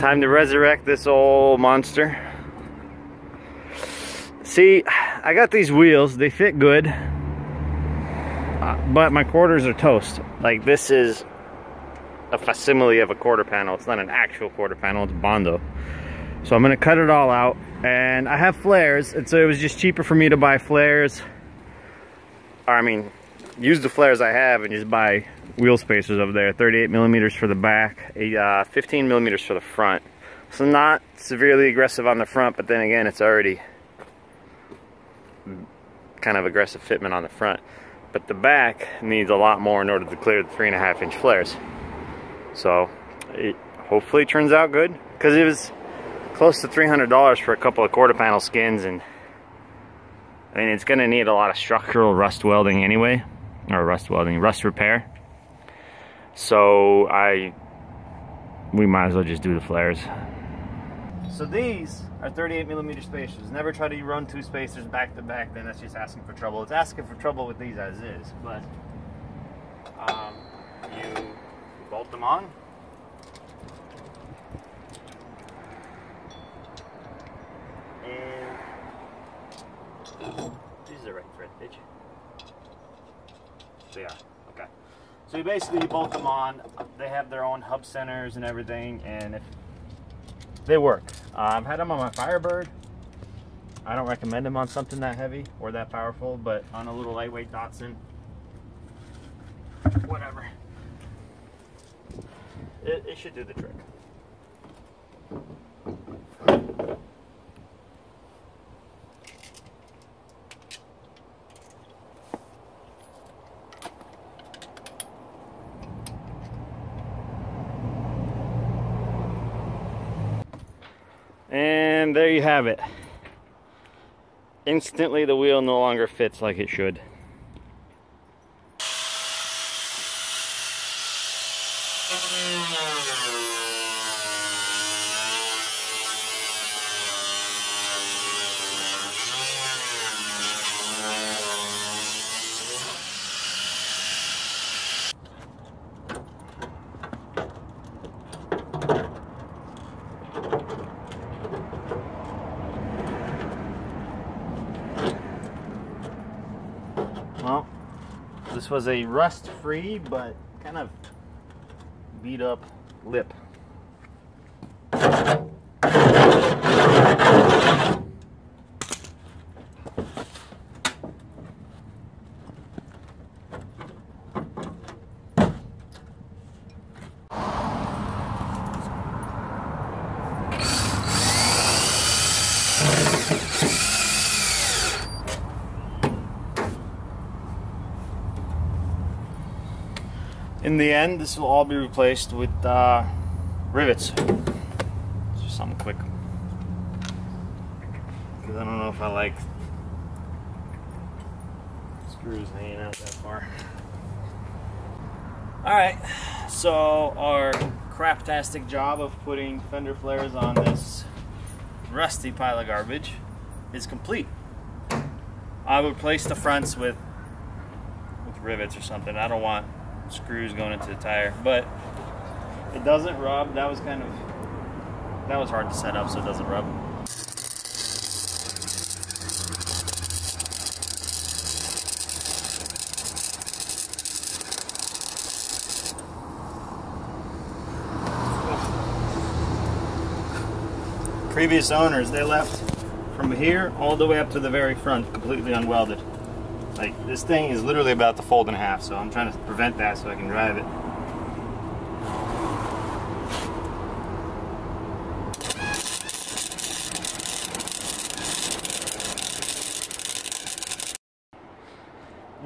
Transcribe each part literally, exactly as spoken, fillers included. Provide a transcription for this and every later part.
Time to resurrect this old monster. See, I got these wheels, they fit good, but my quarters are toast. Like, this is a facsimile of a quarter panel. It's not an actual quarter panel, it's Bondo. So I'm gonna cut it all out, and I have flares, and so it was just cheaper for me to buy flares, or I mean, use the flares I have and just buy wheel spacers over there. thirty-eight millimeters for the back, uh, fifteen millimeters for the front. So not severely aggressive on the front, but then again, it's already kind of aggressive fitment on the front. But the back needs a lot more in order to clear the three and a half inch flares. So it hopefully turns out good, because it was close to three hundred dollars for a couple of quarter panel skins, and I mean, it's gonna need a lot of structural rust welding anyway, or rust welding, rust repair. So I, we might as well just do the flares. So these are thirty-eight millimeter spacers. Never try to run two spacers back to back, then that's just asking for trouble. It's asking for trouble with these as is, but um, you bolt them on. And these are the right thread pitch. They are. Okay. So you basically bolt them on. They have their own hub centers and everything, and if they work. Uh, I've had them on my Firebird. I don't recommend them on something that heavy or that powerful, but on a little lightweight Datsun, whatever, it, it should do the trick. And there you have it. Instantly the wheel no longer fits like it should. Well, this was a rust-free, but kind of beat-up lip. In the end, this will all be replaced with uh, rivets. It's just something quick, because I don't know if I like screws hanging out that far. Alright, so our craptastic job of putting fender flares on this rusty pile of garbage is complete. I would replace the fronts with, with rivets or something. I don't want screws going into the tire, but it doesn't rub. That was kind of, that was hard to set up, so it doesn't rub. Previous owners, they left from here all the way up to the very front completely unwelded. Like, this thing is literally about to fold in half, so I'm trying to prevent that so I can drive it.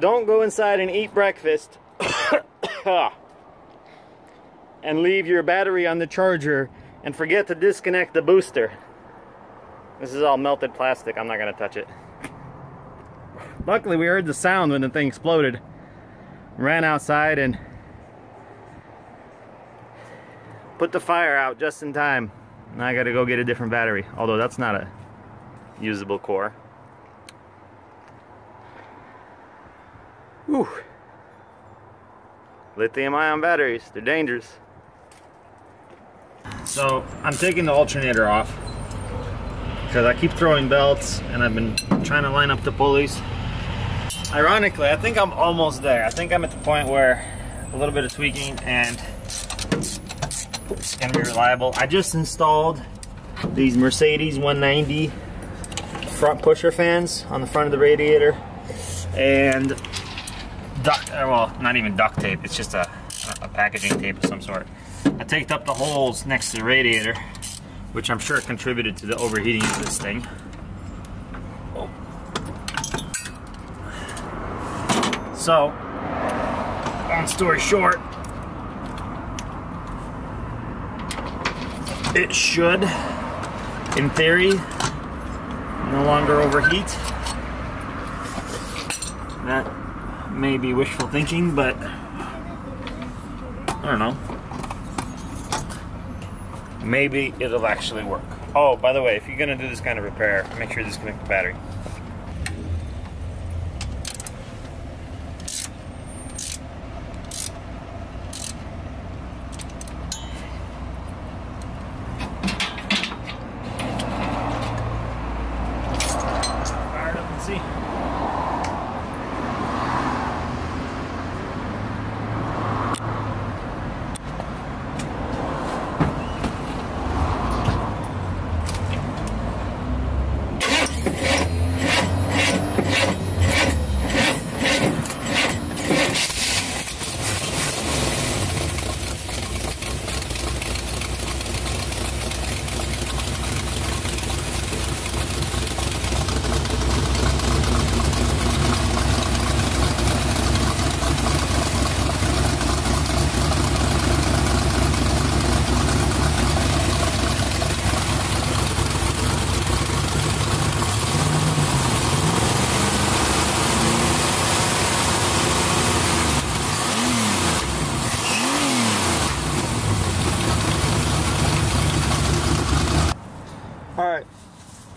Don't go inside and eat breakfast and leave your battery on the charger and forget to disconnect the booster. This is all melted plastic, I'm not gonna touch it. Luckily, we heard the sound when the thing exploded. Ran outside and put the fire out just in time. Now I gotta go get a different battery, although that's not a usable core. Whew. Lithium ion batteries, they're dangerous. So I'm taking the alternator off because I keep throwing belts and I've been trying to line up the pulleys. Ironically, I think I'm almost there. I think I'm at the point where a little bit of tweaking and it's gonna be reliable. I just installed these Mercedes one ninety front pusher fans on the front of the radiator, and duct, well, not even duct tape, it's just a, a packaging tape of some sort. I taped up the holes next to the radiator, which I'm sure contributed to the overheating of this thing. Oh. So, long story short, it should, in theory, no longer overheat. That may be wishful thinking, but I don't know. Maybe it'll actually work. Oh, by the way, if you're gonna do this kind of repair, make sure you disconnect the battery. Fire it up and see.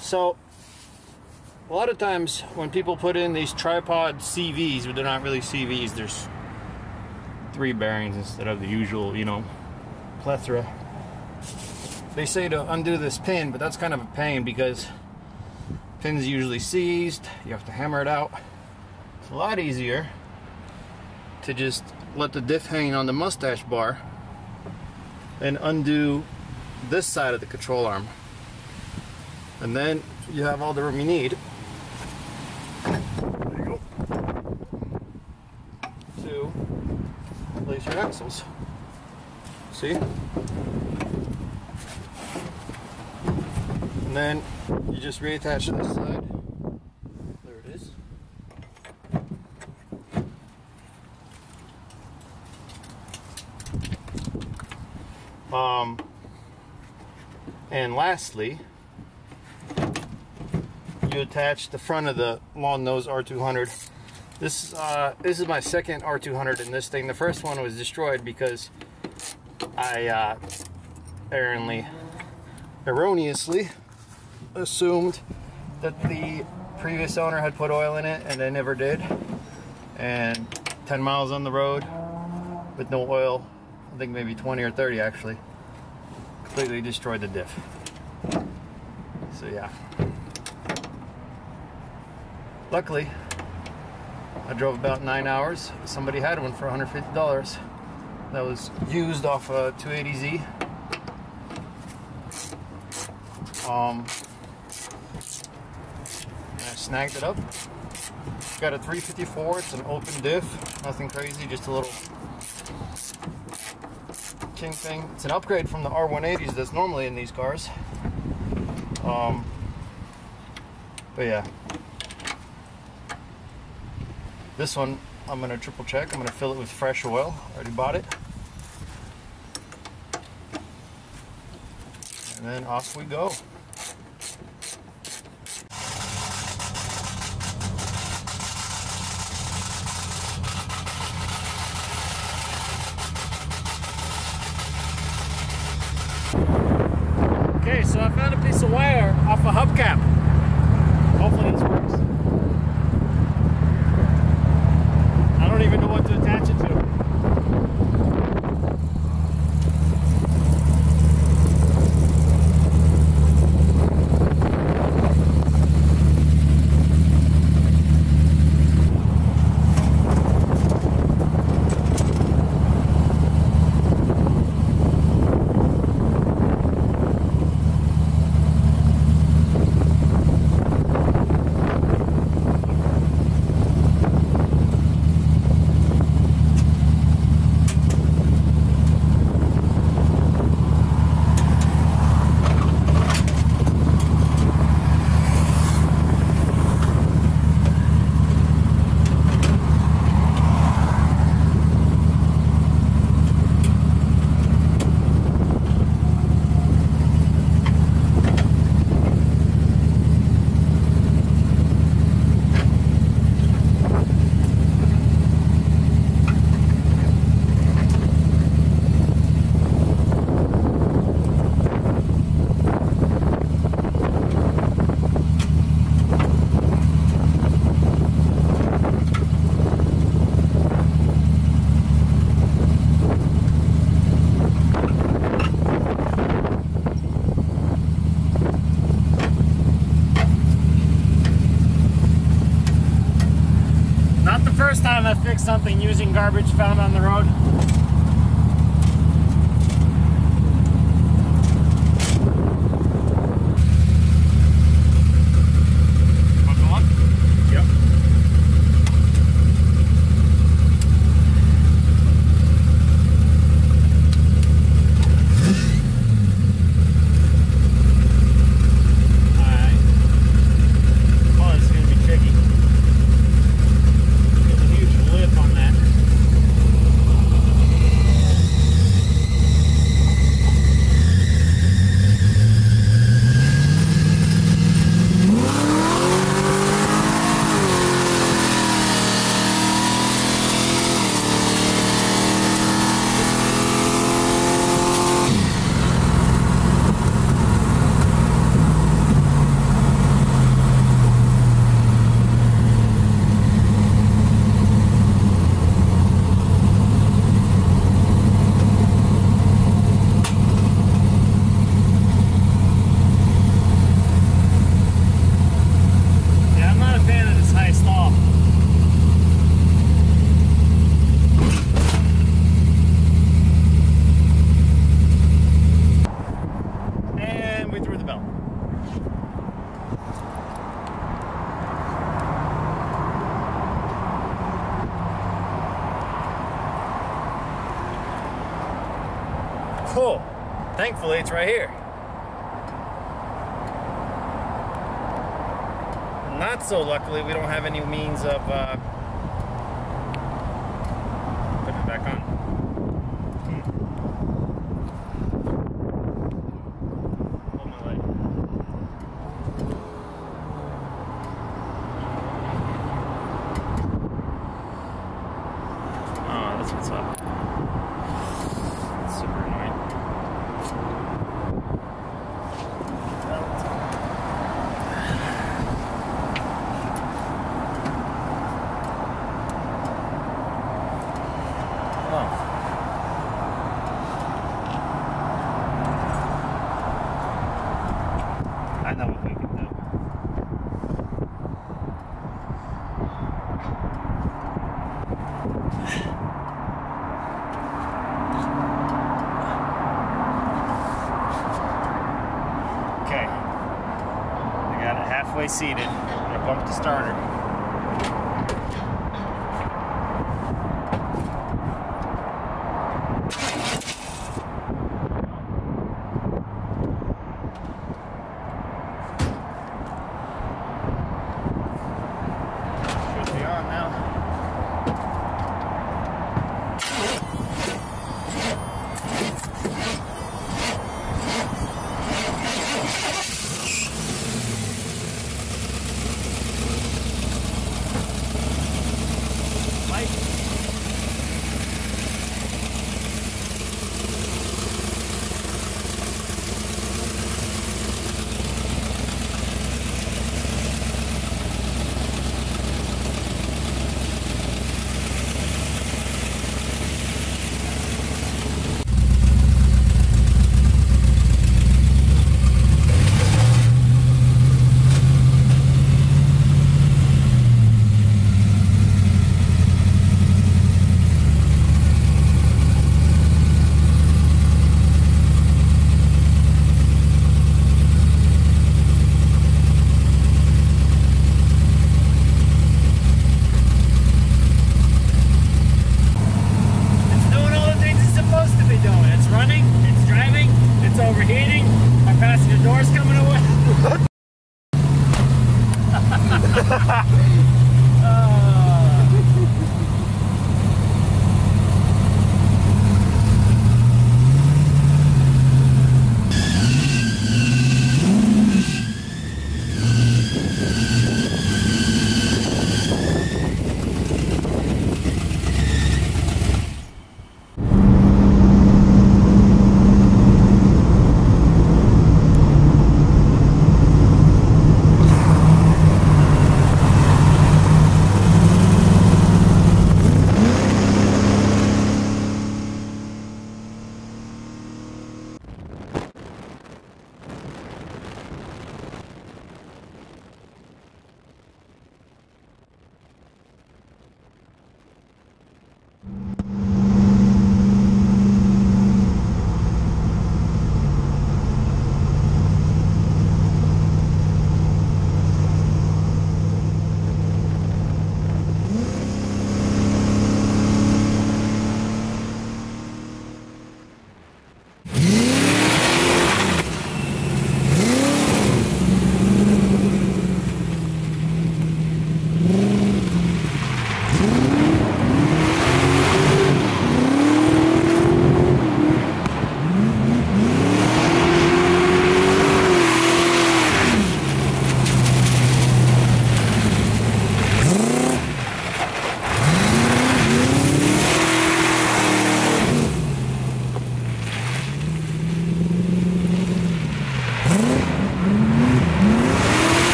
So, a lot of times when people put in these tripod C Vs, but they're not really C Vs, there's three bearings instead of the usual, you know, plethora. They say to undo this pin, but that's kind of a pain because pin's usually seized, you have to hammer it out. It's a lot easier to just let the diff hang on the mustache bar and undo this side of the control arm. And then you have all the room you need. There you go. To place your axles. See? And then you just reattach to this side. There it is. Um, and lastly, attach the front of the long nose R two hundred. This uh, this is my second R two hundred in this thing. The first one was destroyed because I uh, erroneously, erroneously assumed that the previous owner had put oil in it, and they never did. And ten miles on the road with no oil, I think maybe twenty or thirty actually, completely destroyed the diff. So yeah. Luckily, I drove about nine hours. Somebody had one for one hundred fifty dollars. That was used off a two eighty Z. Um, I snagged it up. Got a three fifty-four. It's an open diff. Nothing crazy, just a little kink thing. It's an upgrade from the R one eighties that's normally in these cars. Um, but yeah. This one, I'm gonna triple check. I'm gonna fill it with fresh oil. Already bought it. And then off we go. Okay, so I found a piece of wire off a hubcap. Hopefully this works. I don't even know what to attach it to. fix something using garbage found on the road. Cool. Thankfully, it's right here. Not so luckily, we don't have any means of uh, putting it back on. Hmm. Hold my light. Oh, that's what's up. Seated. I'm gonna bump the starter. Should be on now.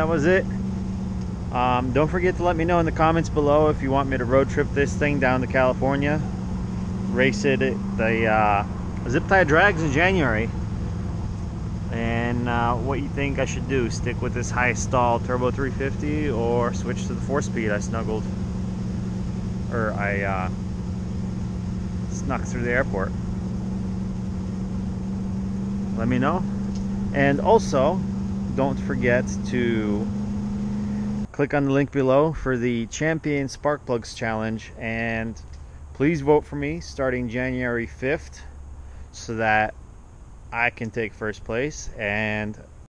that was it. Um, don't forget to let me know in the comments below if you want me to road trip this thing down to California, race it at the uh, zip tie drags in January, and uh, what you think I should do. Stick with this high stall turbo three fifty or switch to the four-speed I snuggled, or I uh, snuck through the airport. Let me know. And also, don't forget to click on the link below for the Champion Spark Plugs Challenge, and please vote for me starting January fifth so that I can take first place, and